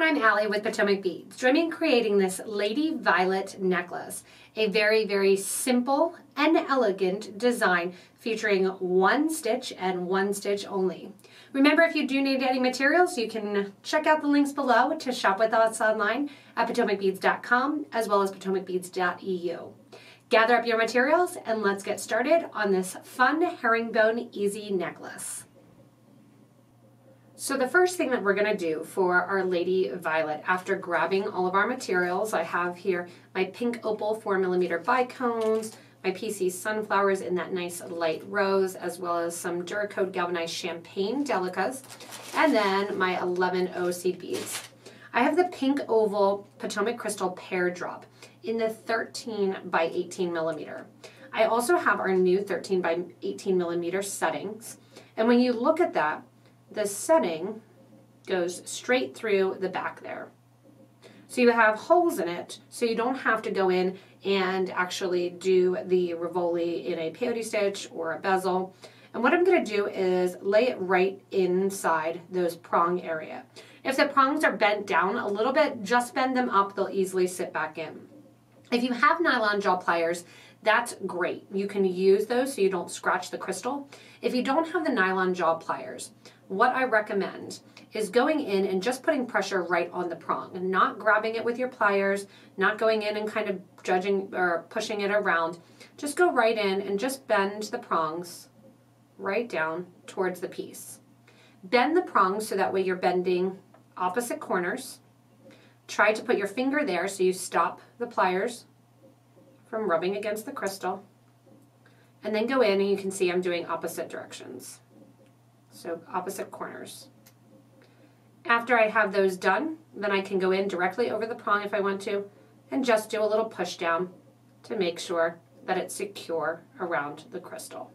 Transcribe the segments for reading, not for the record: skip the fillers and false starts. everyone, I'm Hallie with Potomac Beads. Dreaming creating this Lady Violet necklace, a very, very simple and elegant design featuring one stitch and one stitch only. Remember, if you do need any materials, you can check out the links below to shop with us online at potomacbeads.com as well as potomacbeads.eu. Gather up your materials and let's get started on this fun herringbone easy necklace. So the first thing that we're going to do for our Lady Violet, after grabbing all of our materials, I have here my pink opal 4mm bicones, my PC sunflowers in that nice light rose, as well as some Duracoat Galvanized Champagne delicas, and then my 11O seed beads. I have the pink oval Potomac crystal pear drop in the 13 by 18mm. I also have our new 13 by 18mm settings, and when you look at that, the setting goes straight through the back there. So you have holes in it, so you don't have to go in and actually do the Rivoli in a peyote stitch or a bezel. And what I'm going to do is lay it right inside those prong area. If the prongs are bent down a little bit, just bend them up, they'll easily sit back in. If you have nylon jaw pliers, that's great. You can use those so you don't scratch the crystal. If you don't have the nylon jaw pliers, what I recommend is going in and just putting pressure right on the prong and not grabbing it with your pliers, not going in and kind of judging or pushing it around. Just go right in and just bend the prongs right down towards the piece. Bend the prongs so that way you're bending opposite corners. Try to put your finger there so you stop the pliers from rubbing against the crystal. And then go in and you can see I'm doing opposite directions. So opposite corners. After I have those done, then I can go in directly over the prong if I want to and just do a little push down to make sure that it's secure around the crystal.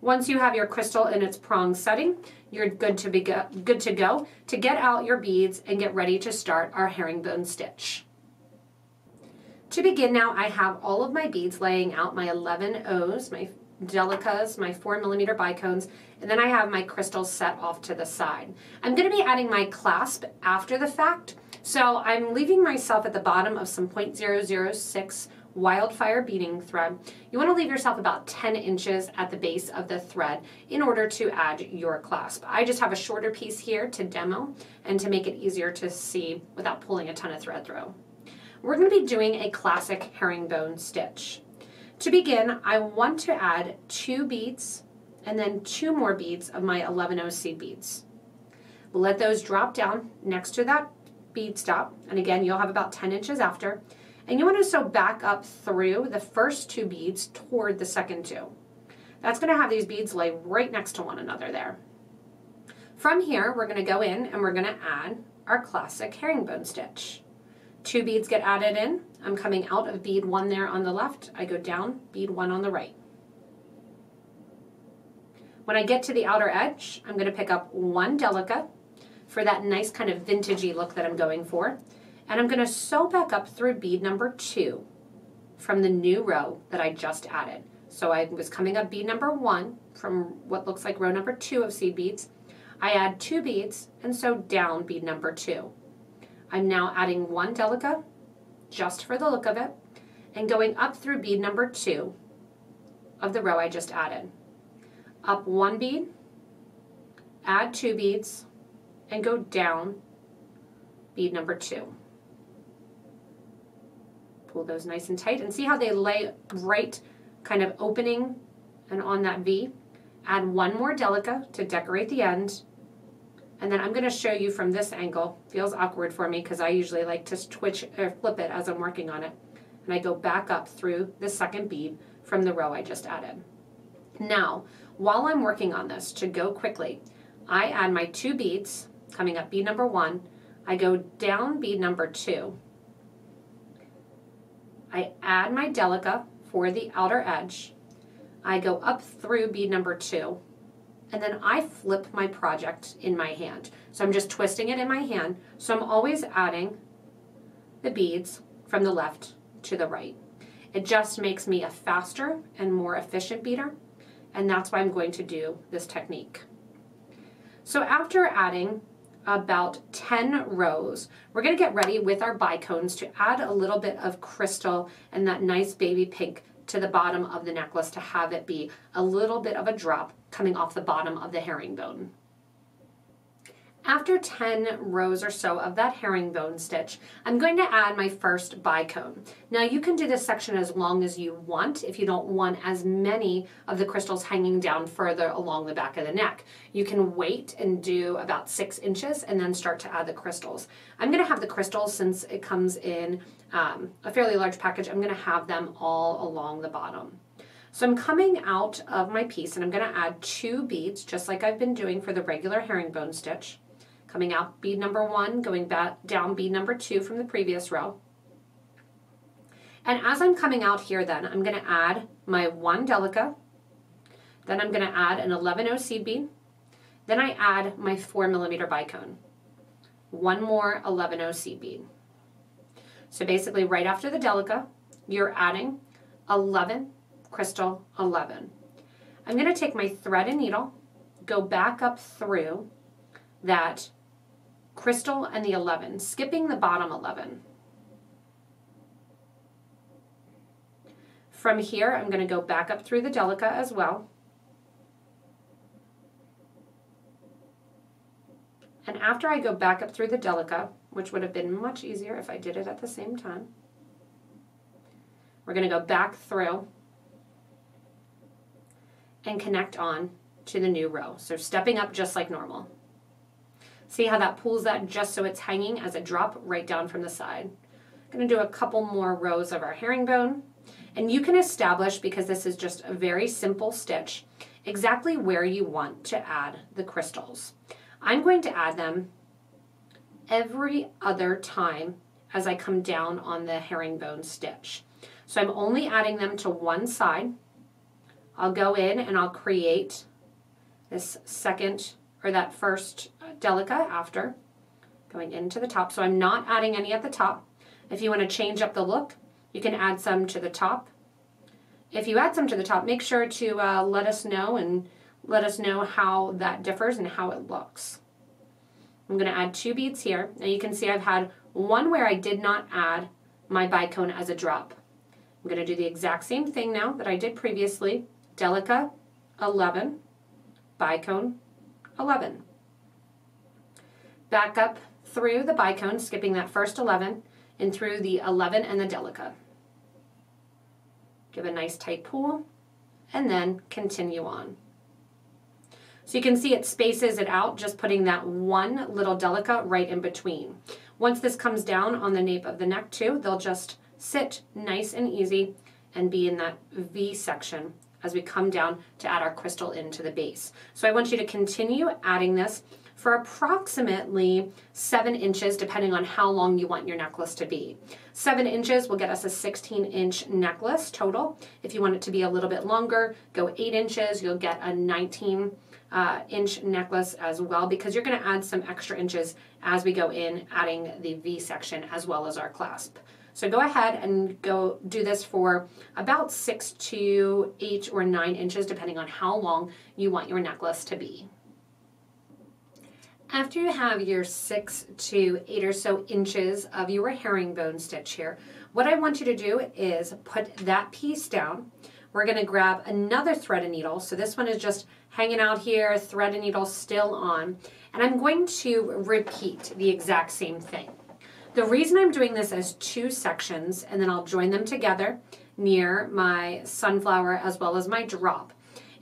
Once you have your crystal in its prong setting, you're good to go to get out your beads and get ready to start our herringbone stitch. To begin now, I have all of my beads laying out, my 11Os, my delicas, my 4mm bicones, and then I have my crystals set off to the side. I'm going to be adding my clasp after the fact, so I'm leaving myself at the bottom of some 0.006 Wildfire beading thread. You want to leave yourself about 10 inches at the base of the thread in order to add your clasp. I just have a shorter piece here to demo and to make it easier to see without pulling a ton of thread through. We're going to be doing a classic herringbone stitch. To begin, I want to add 2 beads and then 2 more beads of my 11O seed beads. We'll let those drop down next to that bead stop, and again you'll have about 10 inches after, and you want to sew back up through the first 2 beads toward the second 2. That's going to have these beads lay right next to one another there. From here we're going to go in and we're going to add our classic herringbone stitch. 2 beads get added in. I'm coming out of bead 1 there on the left. I go down, bead 1 on the right. When I get to the outer edge, I'm going to pick up 1 delica for that nice kind of vintagey look that I'm going for. And I'm going to sew back up through bead number 2 from the new row that I just added. So I was coming up bead number 1 from what looks like row number 2 of seed beads. I add 2 beads and sew down bead number 2. I'm now adding 1 delica, just for the look of it, and going up through bead number 2 of the row I just added. Up 1 bead, add 2 beads, and go down bead number 2. Pull those nice and tight, and see how they lay right, kind of opening and on that V. Add 1 more delica to decorate the end. And then I'm going to show you from this angle. Feels awkward for me because I usually like to twitch or flip it as I'm working on it. And I go back up through the second bead from the row I just added. Now, while I'm working on this, to go quickly, I add my 2 beads, coming up bead number 1. I go down bead number 2. I add my delica for the outer edge. I go up through bead number 2. And then I flip my project in my hand. So I'm just twisting it in my hand. So I'm always adding the beads from the left to the right. It just makes me a faster and more efficient beater, and that's why I'm going to do this technique. So after adding about 10 rows. We're going to get ready with our bicones to add a little bit of crystal and that nice baby pink to the bottom of the necklace to have it be a little bit of a drop coming off the bottom of the herringbone. After 10 rows or so of that herringbone stitch, I'm going to add my first bicone. Now you can do this section as long as you want if you don't want as many of the crystals hanging down further along the back of the neck. You can wait and do about 6 inches and then start to add the crystals. I'm going to have the crystals, since it comes in a fairly large package, I'm going to have them all along the bottom. So I'm coming out of my piece and I'm going to add 2 beads just like I've been doing for the regular herringbone stitch. Coming out bead number 1, going back down bead number 2 from the previous row. And as I'm coming out here then, I'm going to add my 1 delica, then I'm going to add an 11/0 seed bead, then I add my 4mm bicone, 1 more 11/0 seed bead. So basically right after the delica, you're adding 11, crystal 11. I'm going to take my thread and needle, go back up through that crystal and the 11, skipping the bottom 11. From here, I'm going to go back up through the delica as well. And after I go back up through the delica, which would have been much easier if I did it at the same time, we're going to go back through and connect on to the new row. So stepping up just like normal. See how that pulls that just so it's hanging as a drop right down from the side. I'm going to do a couple more rows of our herringbone, and you can establish, because this is just a very simple stitch, exactly where you want to add the crystals. I'm going to add them every other time as I come down on the herringbone stitch. So I'm only adding them to one side. I'll go in and I'll create this second, or that first delica after going into the top. So I'm not adding any at the top. If you want to change up the look, you can add some to the top. If you add some to the top, make sure to let us know and let us know how that differs and how it looks. I'm going to add 2 beads here. Now you can see I've had one where I did not add my bicone as a drop. I'm going to do the exact same thing now that I did previously. Delica, 11, bicone, 11. Back up through the bicone, skipping that first 11, and through the 11 and the delica. Give a nice tight pull, and then continue on. So you can see it spaces it out, just putting that one little delica right in between. Once this comes down on the nape of the neck too, they'll just sit nice and easy and be in that V section as we come down to add our crystal into the base. So I want you to continue adding this for approximately 7 inches, depending on how long you want your necklace to be. 7 inches will get us a 16-inch necklace total. If you want it to be a little bit longer, go 8 inches, you'll get a 19-inch necklace as well, because you're going to add some extra inches as we go in, adding the V section as well as our clasp. So go ahead and go do this for about 6 to 8 or 9 inches, depending on how long you want your necklace to be. After you have your 6 to 8 or so inches of your herringbone stitch here, what I want you to do is put that piece down. We're going to grab another thread and needle. So this one is just hanging out here, thread and needle still on. And I'm going to repeat the exact same thing. The reason I'm doing this as 2 sections, and then I'll join them together near my sunflower as well as my drop,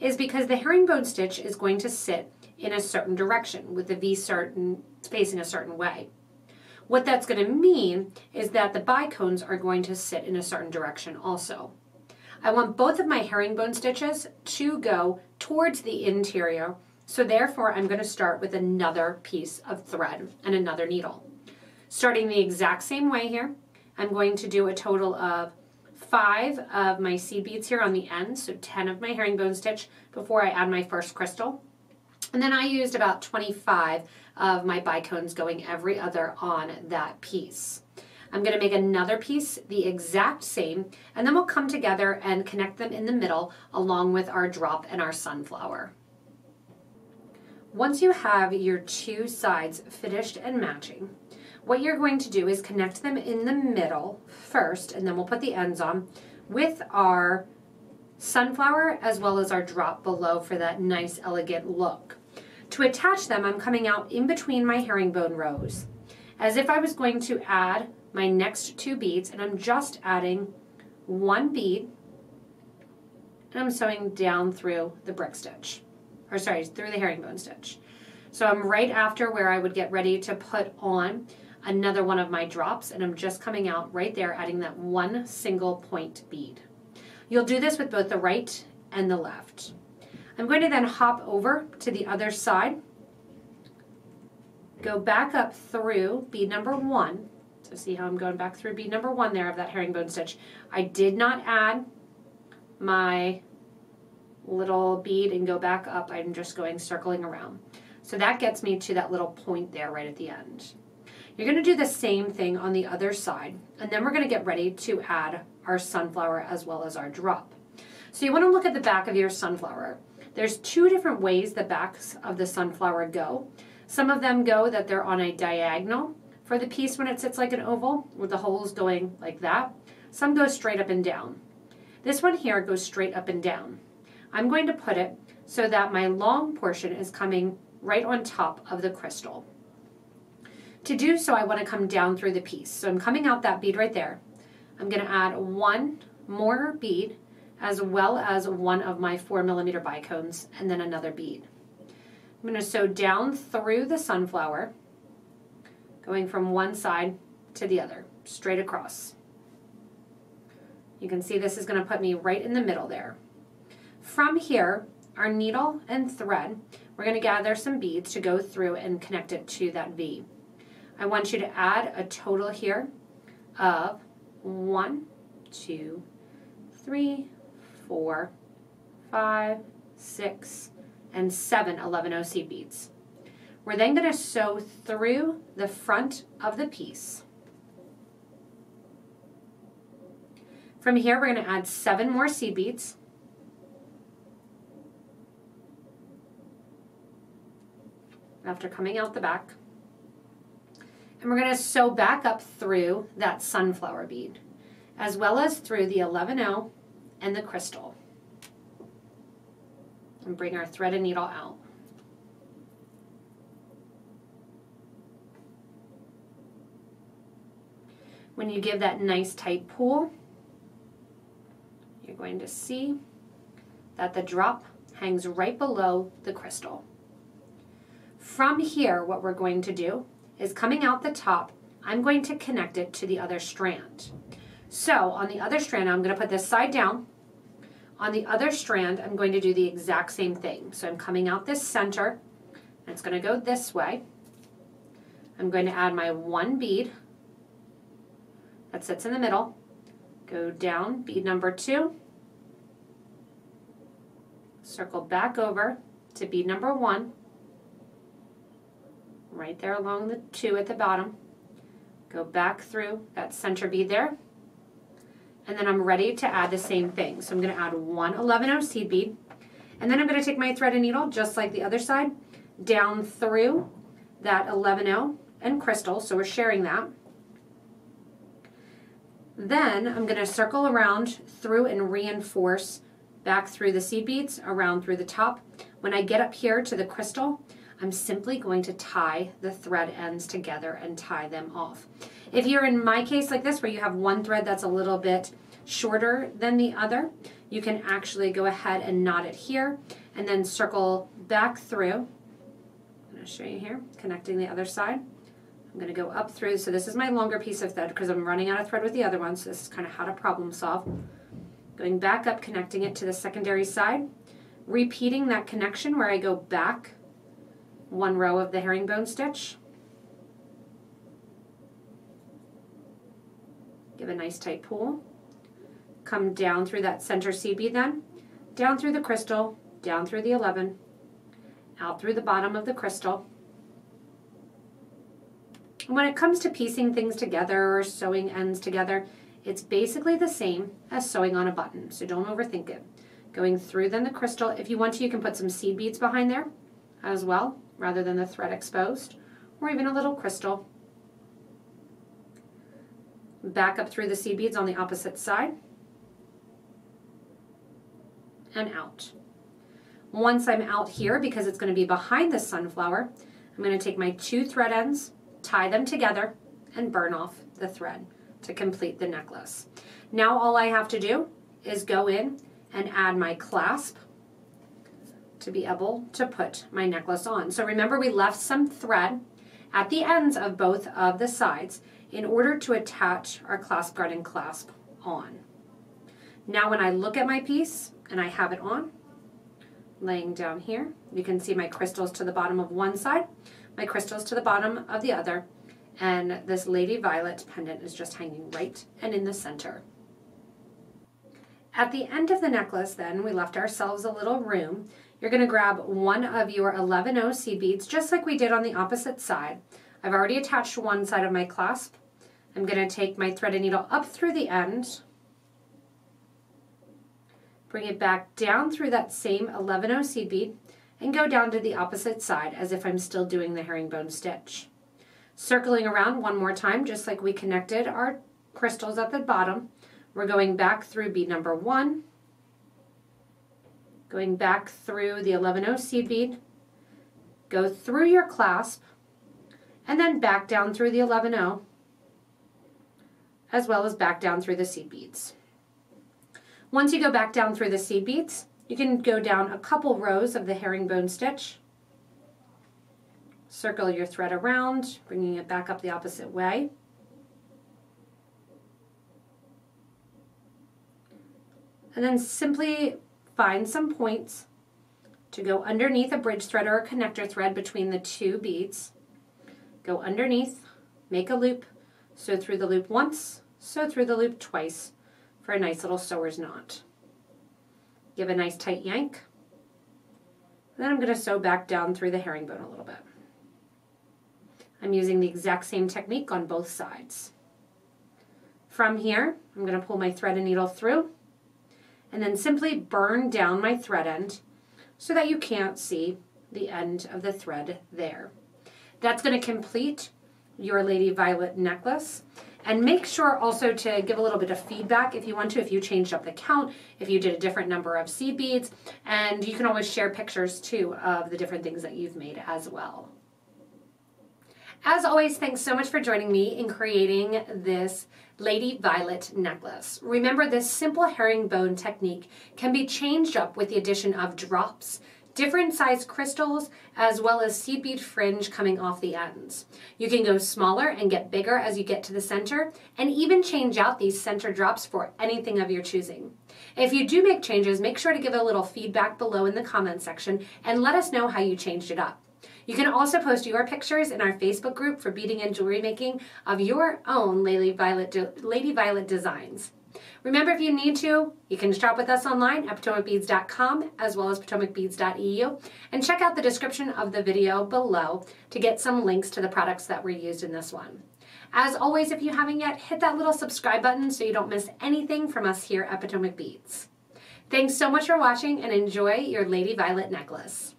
is because the herringbone stitch is going to sit in a certain direction with the V facing a certain way. What that's going to mean is that the bicones are going to sit in a certain direction also. I want both of my herringbone stitches to go towards the interior, so therefore I'm going to start with another piece of thread and another needle. Starting the exact same way here, I'm going to do a total of 5 of my seed beads here on the end, so 10 of my herringbone stitch before I add my first crystal. And then I used about 25 of my bicones going every other on that piece. I'm going to make another piece the exact same, and then we'll come together and connect them in the middle along with our drop and our sunflower. Once you have your two sides finished and matching, what you're going to do is connect them in the middle first, and then we'll put the ends on with our sunflower as well as our drop below for that nice elegant look. To attach them, I'm coming out in between my herringbone rows as if I was going to add my next two beads, and I'm just adding one bead and I'm sewing down through the brick stitch, or sorry, through the herringbone stitch. So I'm right after where I would get ready to put on another one of my drops, and I'm just coming out right there, adding that one single point bead. You'll do this with both the right and the left. I'm going to then hop over to the other side, go back up through bead number one. So see how I'm going back through bead number one there of that herringbone stitch. I did not add my little bead and go back up. I'm just going circling around. So that gets me to that little point there right at the end. You're going to do the same thing on the other side, and then we're going to get ready to add our sunflower as well as our drop. So you want to look at the back of your sunflower. There's two different ways the backs of the sunflower go. Some of them go that they're on a diagonal for the piece when it sits like an oval with the holes going like that. Some go straight up and down. This one here goes straight up and down. I'm going to put it so that my long portion is coming right on top of the crystal. To do so, I want to come down through the piece. So I'm coming out that bead right there. I'm going to add one more bead as well as one of my 4mm bicones and then another bead. I'm going to sew down through the sunflower, going from one side to the other, straight across. You can see this is going to put me right in the middle there. From here, our needle and thread, we're going to gather some beads to go through and connect it to that V. I want you to add a total here of 1, 2, 3, 4, 5, 6, and 7 11OC beads. We're then going to sew through the front of the piece. From here, we're going to add 7 more C beads. After coming out the back, and we're going to sew back up through that sunflower bead as well as through the 11O and the crystal, and bring our thread and needle out. When you give that nice tight pull, you're going to see that the drop hangs right below the crystal. From here, what we're going to do is coming out the top, I'm going to connect it to the other strand. So on the other strand, I'm going to put this side down. On the other strand, I'm going to do the exact same thing. So I'm coming out this center, and it's going to go this way. I'm going to add my one bead that sits in the middle, go down bead number 2, circle back over to bead number 1, right there along the 2 at the bottom, go back through that center bead there, and then I'm ready to add the same thing. So I'm going to add one 11OC bead, and then I'm going to take my thread and needle, just like the other side, down through that 11O and crystal, so we're sharing that. Then I'm going to circle around through and reinforce back through the seed beads, around through the top. When I get up here to the crystal, I'm simply going to tie the thread ends together and tie them off. If you're in my case like this, where you have one thread that's a little bit shorter than the other, you can actually go ahead and knot it here and then circle back through. I'm going to show you here, connecting the other side. I'm going to go up through, so this is my longer piece of thread because I'm running out of thread with the other one, so this is kind of how to problem solve. Going back up, connecting it to the secondary side, repeating that connection where I go back one row of the herringbone stitch. Give a nice tight pull. Come down through that center seed bead then, down through the crystal, down through the 11, out through the bottom of the crystal. When it comes to piecing things together or sewing ends together, it's basically the same as sewing on a button, so don't overthink it. Going through then the crystal, if you want to, you can put some seed beads behind there. as well, rather than the thread exposed, or even a little crystal. Back up through the seed beads on the opposite side and out. Once I'm out here, because it's going to be behind the sunflower, I'm going to take my two thread ends, tie them together, and burn off the thread to complete the necklace. Now all I have to do is go in and add my clasp to be able to put my necklace on. So remember, we left some thread at the ends of both of the sides in order to attach our clasp guard and clasp on. Now when I look at my piece and I have it on, laying down here, you can see my crystals to the bottom of one side, my crystals to the bottom of the other, and this Lady Violet pendant is just hanging right and in the center. At the end of the necklace then, we left ourselves a little room. You're going to grab one of your 11-0 seed beads, just like we did on the opposite side. I've already attached one side of my clasp. I'm going to take my threaded needle up through the end, bring it back down through that same 11-0 seed bead, and go down to the opposite side as if I'm still doing the herringbone stitch. Circling around one more time, just like we connected our crystals at the bottom, we're going back through bead number 1, going back through the 11-0 seed bead, go through your clasp, and then back down through the 11-0, as well as back down through the seed beads. Once you go back down through the seed beads, you can go down a couple rows of the herringbone stitch, circle your thread around, bringing it back up the opposite way, and then simply find some points to go underneath a bridge thread or a connector thread between the two beads. Go underneath, make a loop, sew through the loop once, sew through the loop twice for a nice little sewer's knot. Give a nice tight yank. And then I'm going to sew back down through the herringbone a little bit. I'm using the exact same technique on both sides. From here, I'm going to pull my thread and needle through and then simply burn down my thread end so that you can't see the end of the thread there. That's going to complete your Lady Violet necklace. And make sure also to give a little bit of feedback if you want to, if you changed up the count, if you did a different number of seed beads, and you can always share pictures too of the different things that you've made as well. As always, thanks so much for joining me in creating this Lady Violet necklace. Remember, this simple herringbone technique can be changed up with the addition of drops, different size crystals, as well as seed bead fringe coming off the ends. You can go smaller and get bigger as you get to the center, and even change out these center drops for anything of your choosing. If you do make changes, make sure to give a little feedback below in the comment section and let us know how you changed it up. You can also post your pictures in our Facebook group for beading and jewelry making of your own Lady Violet designs. Remember, if you need to, you can shop with us online at potomacbeads.com as well as potomacbeads.eu, and check out the description of the video below to get some links to the products that were used in this one. As always, if you haven't yet, hit that little subscribe button so you don't miss anything from us here at Potomac Beads. Thanks so much for watching, and enjoy your Lady Violet necklace.